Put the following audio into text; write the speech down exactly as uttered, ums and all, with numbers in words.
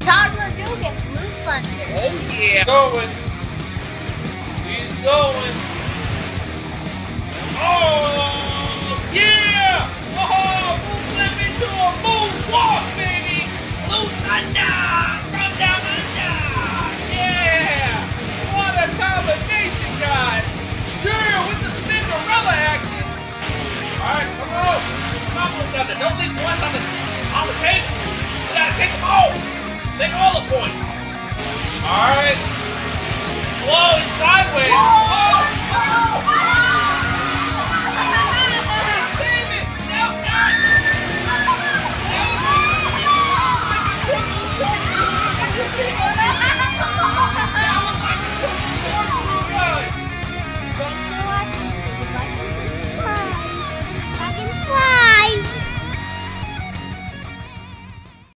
Todd Ledoux and Blue Thunder. Oh yeah. Going. He's going. Oh yeah. Oh, flip into a moonwalk, baby. Blue Thunder from down under. Yeah. What a combination, guys. Sure, with the Cinderella action. All right, come on. Come on, Blue Thunder. Don't leave one on the on the tape. You gotta take them all. Take all the points. All right. Whoa, he's sideways. Whoa.